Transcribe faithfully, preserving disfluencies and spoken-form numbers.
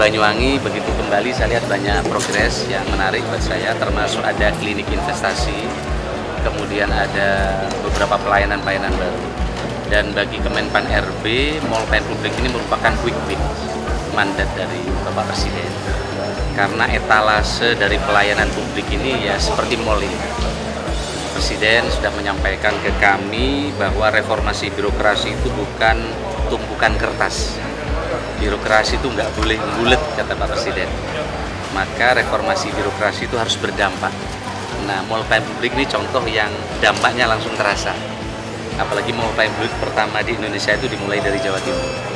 Banyuwangi begitu kembali saya lihat banyak progres yang menarik buat saya, termasuk ada klinik investasi, kemudian ada beberapa pelayanan-pelayanan baru. Dan bagi Kemenpan R B, Mall Pelayanan Publik ini merupakan quick win, mandat dari Bapak Presiden. Karena etalase dari pelayanan publik ini ya seperti mall ini. Presiden sudah menyampaikan ke kami bahwa reformasi birokrasi itu bukan tumpukan kertas. Birokrasi itu nggak boleh bulat, kata Pak Presiden. Maka reformasi birokrasi itu harus berdampak. Nah, Mall Pelayanan Publik ini contoh yang dampaknya langsung terasa. Apalagi Mall Pelayanan Publik pertama di Indonesia itu dimulai dari Jawa Timur.